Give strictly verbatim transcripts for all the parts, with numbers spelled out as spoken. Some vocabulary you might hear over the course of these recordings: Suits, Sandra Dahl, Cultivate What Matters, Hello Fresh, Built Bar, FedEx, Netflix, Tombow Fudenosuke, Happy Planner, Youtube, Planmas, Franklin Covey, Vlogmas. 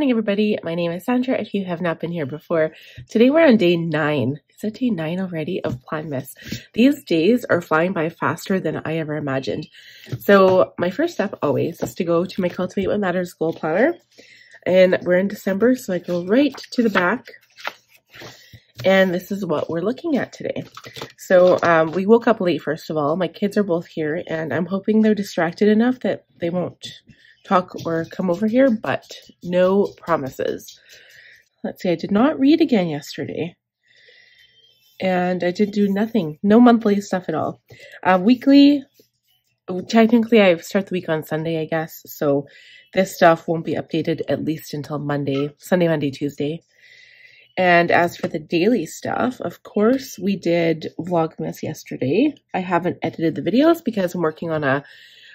morning, everybody. My name is Sandra, if you have not been here before. Today we're on day nine. Is it day nine already of Planmas? These days are flying by faster than I ever imagined. So my first step always is to go to my Cultivate What Matters Goal Planner. And we're in December, so I go right to the back. And this is what we're looking at today. So um, we woke up late, first of all. My kids are both here, and I'm hoping they're distracted enough that they won't talk or come over here, but no promises. Let's see, I did not read again yesterday. And I did do nothing. No monthly stuff at all. Uh, weekly, technically I start the week on Sunday, I guess. So this stuff won't be updated at least until Monday, Sunday, Monday, Tuesday. And as for the daily stuff, of course, we did Vlogmas yesterday. I haven't edited the videos because I'm working on a...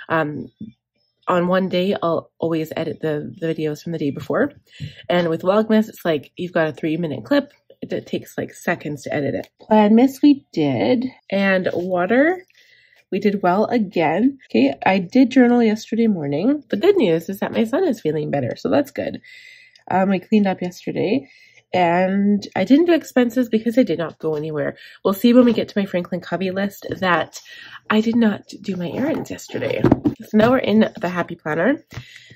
Um, on one day, I'll always edit the, the videos from the day before. And with Vlogmas, it's like, you've got a three minute clip. It, it takes like seconds to edit it. Planmas we did. And water, we did well again. Okay, I did journal yesterday morning. The good news is that my son is feeling better, so that's good. Um, I cleaned up yesterday. And I didn't do expenses because I did not go anywhere. We'll see when we get to my Franklin Covey list that I did not do my errands yesterday. So now we're in the Happy Planner.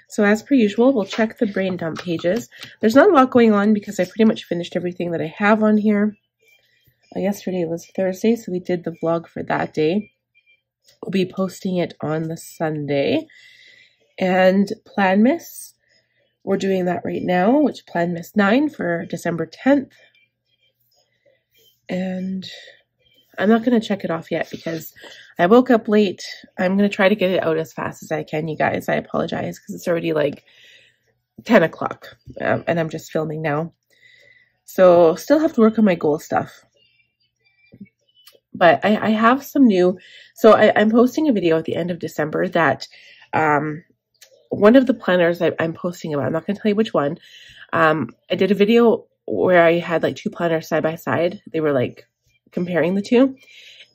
So as per usual, we'll check the brain dump pages. There's not a lot going on because I pretty much finished everything that I have on here. Uh, yesterday was Thursday, so we did the vlog for that day. We'll be posting it on the Sunday. And Planmas. We're doing that right now, which Planmas nine for December tenth. And I'm not going to check it off yet because I woke up late. I'm going to try to get it out as fast as I can, you guys. I apologize because it's already like ten o'clock um, and I'm just filming now. So still have to work on my goal stuff. But I, I have some new. So I, I'm posting a video at the end of December that... Um, one of the planners I, I'm posting about, I'm not going to tell you which one. Um, I did a video where I had like two planners side by side. They were like comparing the two.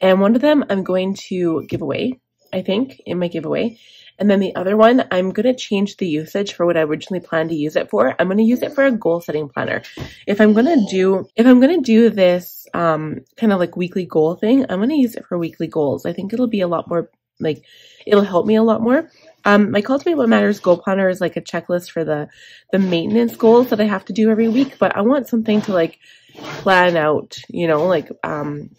And one of them I'm going to give away, I think, in my giveaway. And then the other one, I'm going to change the usage for what I originally planned to use it for. I'm going to use it for a goal setting planner. If I'm going to do, if I'm going to do this um, kind of like weekly goal thing, I'm going to use it for weekly goals. I think it'll be a lot more, like it'll help me a lot more. Um, my Cultivate What Matters Goal Planner is like a checklist for the, the maintenance goals that I have to do every week, but I want something to like plan out, you know, like um,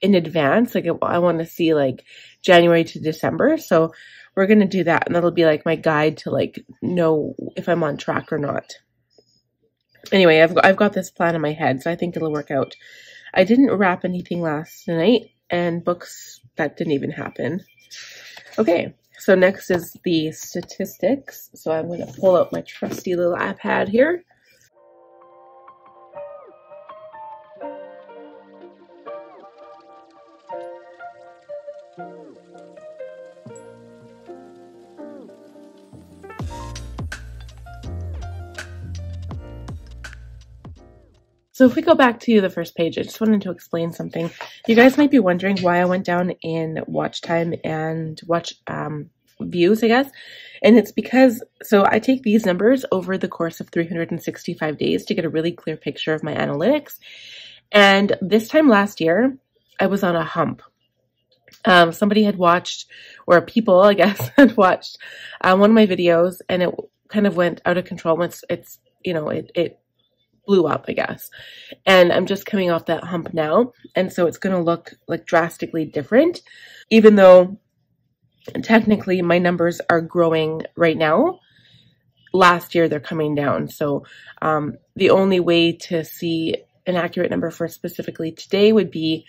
in advance. Like I want to see like January to December. So we're going to do that. And that'll be like my guide to like know if I'm on track or not. Anyway, I've got, I've got this plan in my head, so I think it'll work out. I didn't wrap anything last night, and books, that didn't even happen. Okay. So next is the statistics. So I'm going to pull out my trusty little iPad here. So if we go back to the first page, I just wanted to explain something. You guys might be wondering why I went down in watch time and watch um, views, I guess. And it's because, so I take these numbers over the course of three hundred sixty-five days to get a really clear picture of my analytics. And this time last year, I was on a hump. Um, somebody had watched, or people, I guess, had watched uh, one of my videos, and it kind of went out of control once it's, you know, it, it blew up, I guess. And I'm just coming off that hump now. And so it's going to look like drastically different, even though technically my numbers are growing right now. Last year, they're coming down. So um, the only way to see an accurate number for specifically today would be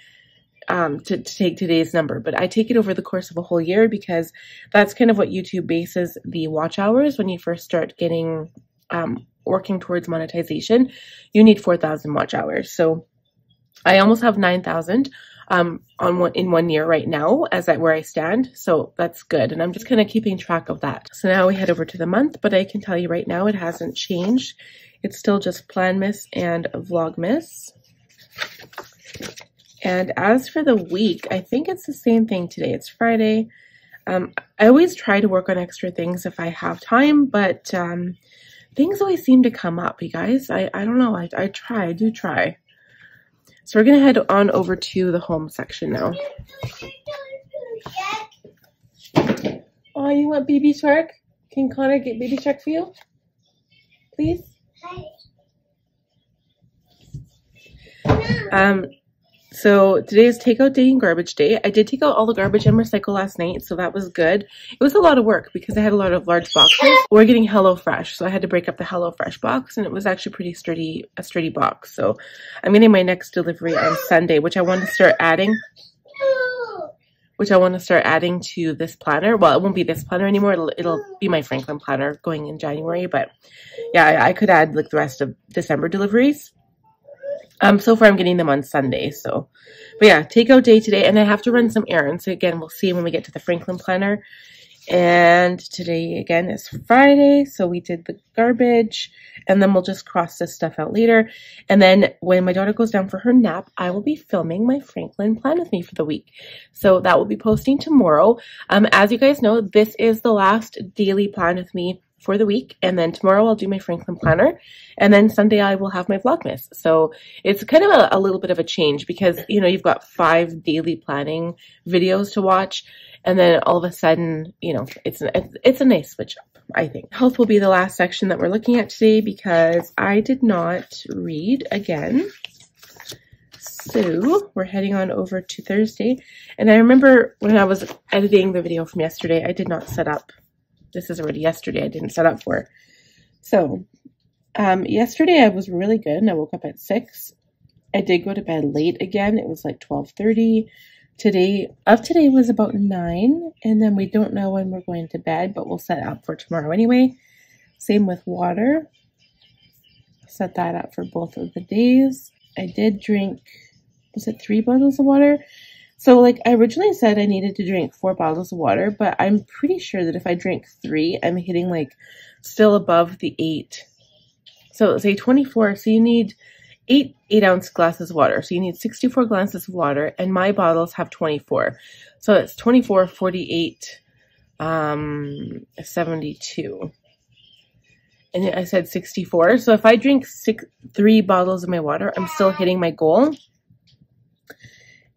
um, to, to take today's number. But I take it over the course of a whole year because that's kind of what YouTube bases the watch hours. When you first start getting um, working towards monetization, you need four thousand watch hours. So I almost have nine thousand um, on one, in one year right now as at where I stand. So that's good. And I'm just kind of keeping track of that. So now we head over to the month, but I can tell you right now, it hasn't changed. It's still just Planmas and Vlogmas. And as for the week, I think it's the same thing today. It's Friday. Um, I always try to work on extra things if I have time, but um, things always seem to come up, you guys. I, I don't know. I, I try. I do try. So we're going to head on over to the home section now. Oh, you want baby shark? Can Connor get baby shark for you? Please? Um, so today's takeout day and garbage day. I did take out all the garbage and recycle last night, so that was good. It was a lot of work because I had a lot of large boxes. We're getting Hello Fresh, so I had to break up the Hello Fresh box, and it was actually pretty sturdy, a sturdy box. So I'm getting my next delivery on Sunday, which I want to start adding. Which I want to start adding to this planner. Well, it won't be this planner anymore. It'll, it'll be my Franklin planner going in January. But yeah, I, I could add like the rest of December deliveries. Um, so far I'm getting them on Sunday. So, but yeah, takeout day today, and I have to run some errands. So again, we'll see when we get to the Franklin planner. And today again is Friday, so we did the garbage, and then we'll just cross this stuff out later. And then when my daughter goes down for her nap, I will be filming my Franklin plan with me for the week, so that will be posting tomorrow. Um as you guys know, this is the last daily plan with me for the week, and then tomorrow I'll do my Franklin planner, and then Sunday I will have my Vlogmas. So it's kind of a, a little bit of a change, because you know, you've got five daily planning videos to watch, and then all of a sudden, you know, it's an, it's, it's a nice switch up, I think. Health will be the last section that we're looking at today, because I did not read again. So we're heading on over to Thursday, and I remember when I was editing the video from yesterday, I did not set up. This is already yesterday. I didn't set up for it. So um, yesterday I was really good, and I woke up at six. I did go to bed late again. It was like twelve thirty. Today of today was about nine, and then we don't know when we're going to bed, but we'll set up for tomorrow anyway. Same with water. Set that up for both of the days. I did drink, was it three bottles of water? So like I originally said I needed to drink four bottles of water, but I'm pretty sure that if I drink three, I'm hitting like still above the eight. So say twenty-four, so you need eight eight ounce glasses of water. So you need sixty-four glasses of water, and my bottles have twenty-four. So it's twenty-four, forty-eight, um, seventy-two. And I said sixty-four. So if I drink six, three bottles of my water, I'm still hitting my goal.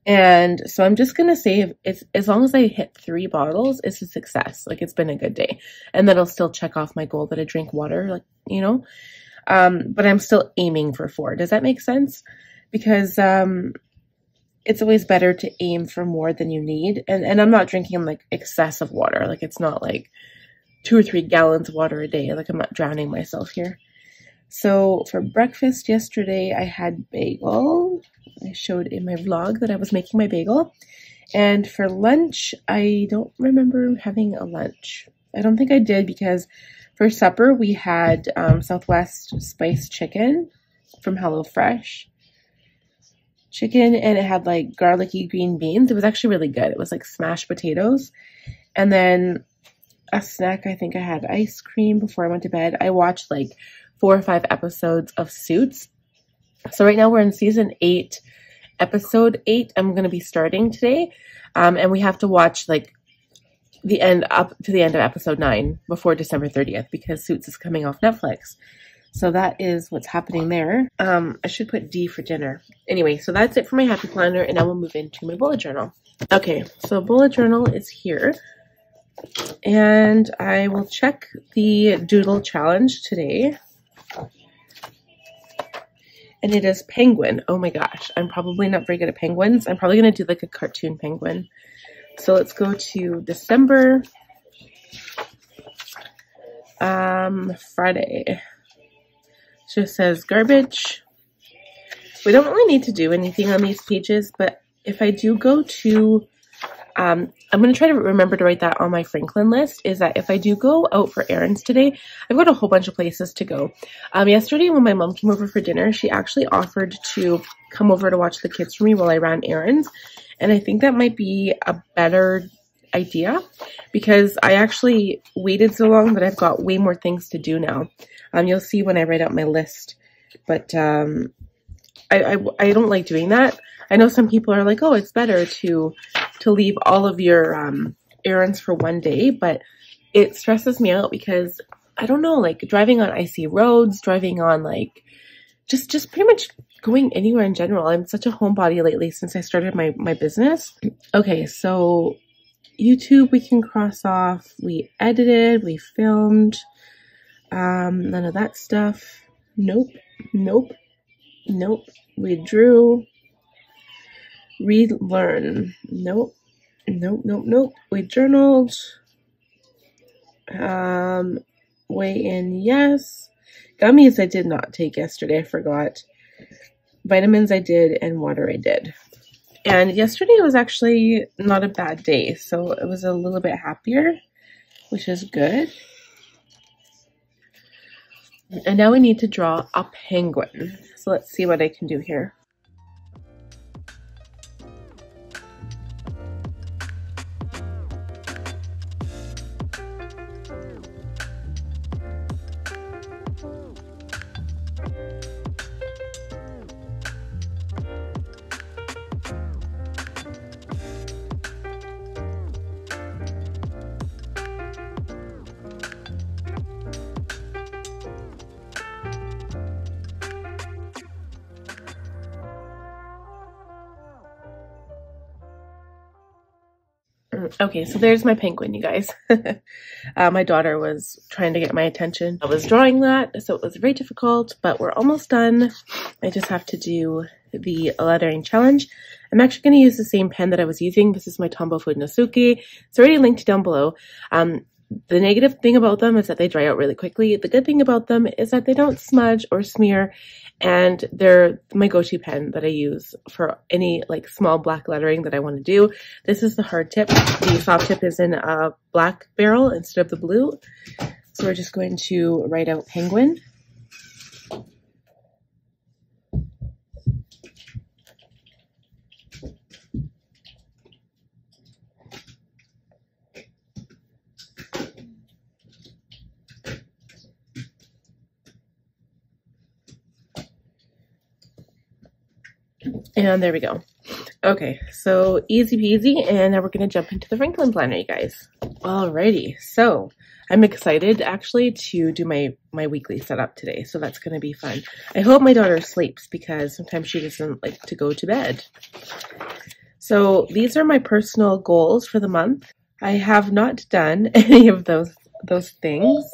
And so I'm just going to say, if it's, as long as I hit three bottles, it's a success. Like, it's been a good day. And then I'll still check off my goal that I drink water, like, you know. Um, but I'm still aiming for four. Does that make sense? Because um, it's always better to aim for more than you need. And, and I'm not drinking, like, excessive water. Like, it's not, like, two or three gallons of water a day. Like, I'm not drowning myself here. So for breakfast yesterday, I had bagel. I showed in my vlog that I was making my bagel. And for lunch, I don't remember having a lunch. I don't think I did, because for supper, we had um, Southwest spiced chicken from Hello Fresh chicken, and it had like garlicky green beans. It was actually really good. It was like smashed potatoes. And then a snack, I think I had ice cream before I went to bed. I watched like four or five episodes of Suits. So right now we're in season eight, episode eight. I'm going to be starting today. Um, and we have to watch like the end up to the end of episode nine before December thirtieth, because Suits is coming off Netflix. So that is what's happening there. Um, I should put D for dinner. Anyway, so that's it for my Happy Planner, and I will move into my bullet journal. Okay, so bullet journal is here, and I will check the doodle challenge today. And it is penguin. Oh my gosh, I'm probably not very good at penguins. I'm probably going to do like a cartoon penguin. So let's go to December, um, Friday. It just says garbage. We don't really need to do anything on these pages, but if I do go to, um, I'm going to try to remember to write that on my Franklin list, is that if I do go out for errands today, I've got a whole bunch of places to go. Um, yesterday when my mom came over for dinner, she actually offered to come over to watch the kids for me while I ran errands. And I think that might be a better idea, because I actually waited so long that I've got way more things to do now. Um, you'll see when I write out my list, but um, I, I, I don't like doing that. I know some people are like, oh, it's better to to leave all of your um, errands for one day, but it stresses me out, because I don't know, like driving on icy roads, driving on like just just pretty much going anywhere in general. I'm such a homebody lately since I started my, my business. Okay, so YouTube we can cross off. We edited, we filmed, um, none of that stuff. Nope, nope, nope. We drew, relearn. Nope, nope, nope, nope. We journaled. Um, weigh in, yes. Gummies I did not take yesterday, I forgot. Vitamins I did, and water I did. And yesterday was actually not a bad day, so it was a little bit happier, which is good. And now we need to draw a penguin. So let's see what I can do here. Okay, so there's my penguin, you guys. uh, my daughter was trying to get my attention. I was drawing that, so it was very difficult, but we're almost done. I just have to do the lettering challenge. I'm actually going to use the same pen that I was using. This is my Tombow Fudenosuke. It's already linked down below. Um, the negative thing about them is that they dry out really quickly. The good thing about them is that they don't smudge or smear, and they're my go-to pen that I use for any like small black lettering that I want to do. This is the hard tip. The soft tip is in a black barrel instead of the blue. So we're just going to write out penguin. And there we go. Okay, so easy peasy, and now we're going to jump into the Franklin planner, you guys. Alrighty, so I'm excited actually to do my, my weekly setup today, so that's going to be fun. I hope my daughter sleeps because sometimes she doesn't like to go to bed. So these are my personal goals for the month. I have not done any of those, those things.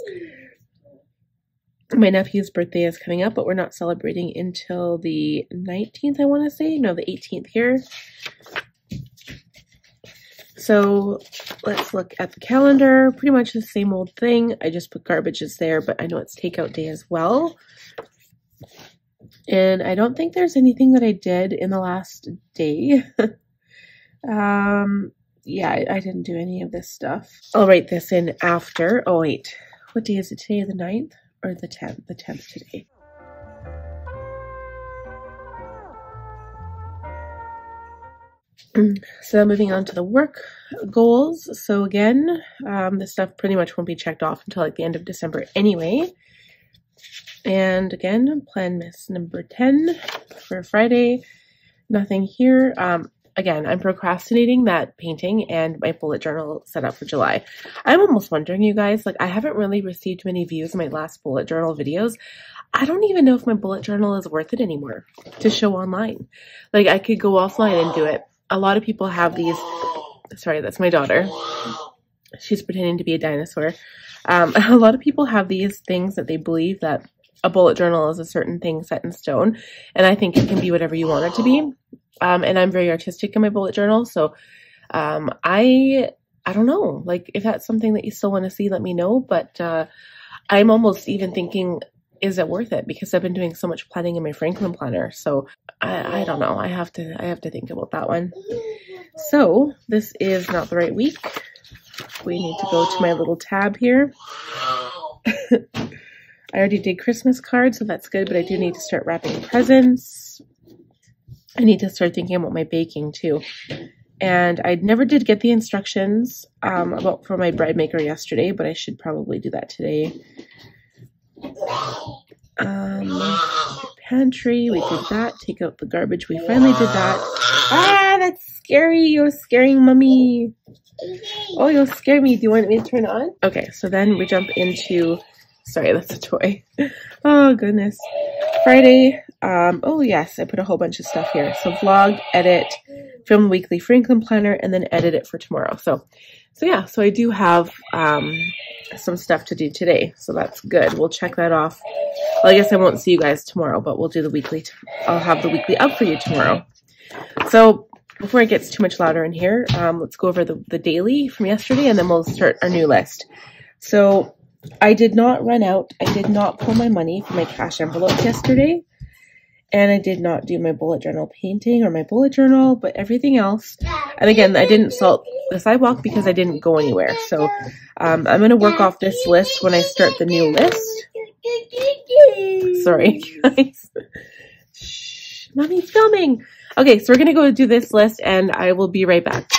My nephew's birthday is coming up, but we're not celebrating until the nineteenth, I want to say. No, the eighteenth here. So let's look at the calendar. Pretty much the same old thing. I just put garbages there, but I know it's takeout day as well. And I don't think there's anything that I did in the last day. um, yeah, I, I didn't do any of this stuff. I'll write this in after. Oh, wait. What day is it today? The ninth? Or the tenth, the tenth today. So moving on to the work goals. So again, um, this stuff pretty much won't be checked off until like the end of December anyway. And again, Planmas number ten for Friday. Nothing here. Um, Again, I'm procrastinating that painting and my bullet journal setup for July. I'm almost wondering, you guys, like I haven't really received many views in my last bullet journal videos. I don't even know if my bullet journal is worth it anymore to show online. Like I could go offline and do it. A lot of people have these, sorry, that's my daughter. She's pretending to be a dinosaur. Um, a lot of people have these things that they believe that a bullet journal is a certain thing set in stone. And I think it can be whatever you want it to be. Um, and I'm very artistic in my bullet journal, so um, I I don't know. Like, if that's something that you still want to see, let me know. But uh, I'm almost even thinking, is it worth it? Because I've been doing so much planning in my Franklin planner. So I, I don't know. I have to I have to think about that one. So this is not the right week. We need to go to my little tab here. I already did Christmas cards, so that's good. But I do need to start wrapping presents. I need to start thinking about my baking too. And I never did get the instructions um, about for my bread maker yesterday, but I should probably do that today. Um, pantry, we did that. Take out the garbage, we finally did that. Ah, that's scary, you're scaring mommy. Oh, you'll scare me, do you want me to turn it on? Okay, so then we jump into Sorry, that's a toy. Oh, goodness. Friday. Um, oh, yes, I put a whole bunch of stuff here. So vlog, edit, film weekly Franklin Planner, and then edit it for tomorrow. So, so yeah, so I do have um, some stuff to do today. So that's good. We'll check that off. Well, I guess I won't see you guys tomorrow, but we'll do the weekly. T I'll have the weekly up for you tomorrow. So before it gets too much louder in here, um, let's go over the, the daily from yesterday, and then we'll start our new list. So I did not run out. I did not pull my money from my cash envelope yesterday. And I did not do my bullet journal painting or my bullet journal, but everything else. And again, I didn't salt the sidewalk because I didn't go anywhere. So um, I'm going to work off this list when I start the new list. Sorry, guys. Shh, mommy's filming. Okay, so we're going to go do this list, and I will be right back.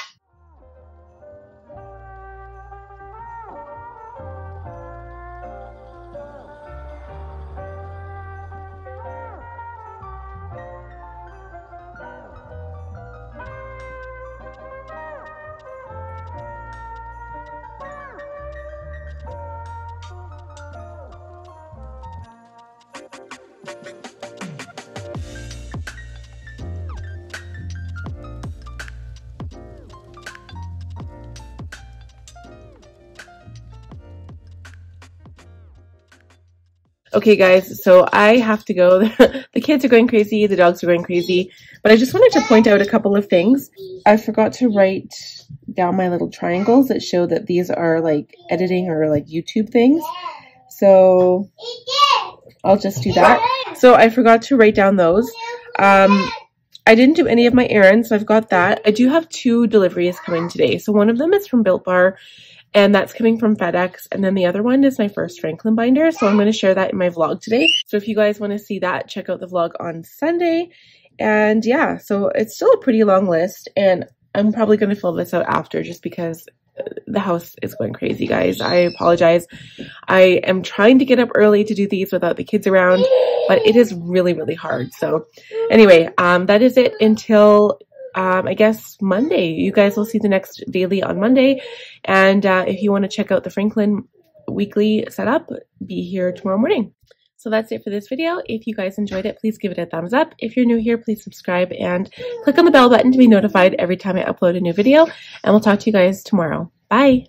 Okay, guys, so I have to go. The kids are going crazy. The dogs are going crazy. But I just wanted to point out a couple of things. I forgot to write down my little triangles that show that these are, like, editing or, like, YouTube things. So I'll just do that. So I forgot to write down those. Um, I didn't do any of my errands, so I've got that. I do have two deliveries coming today. So one of them is from Built Bar, and that's coming from FedEx. And then the other one is my first Franklin binder. So I'm going to share that in my vlog today. So if you guys want to see that, check out the vlog on Sunday. And yeah, so it's still a pretty long list. And I'm probably going to fill this out after just because the house is going crazy, guys. I apologize. I am trying to get up early to do these without the kids around, but it is really, really hard. So anyway, um, that is it until... Um, I guess Monday. You guys will see the next daily on Monday. And uh, if you want to check out the Franklin weekly setup, be here tomorrow morning. So that's it for this video. If you guys enjoyed it, please give it a thumbs up. If you're new here, please subscribe and click on the bell button to be notified every time I upload a new video. And we'll talk to you guys tomorrow. Bye.